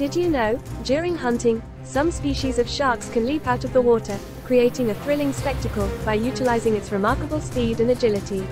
Did you know, during hunting, some species of sharks can leap out of the water, creating a thrilling spectacle by utilizing its remarkable speed and agility.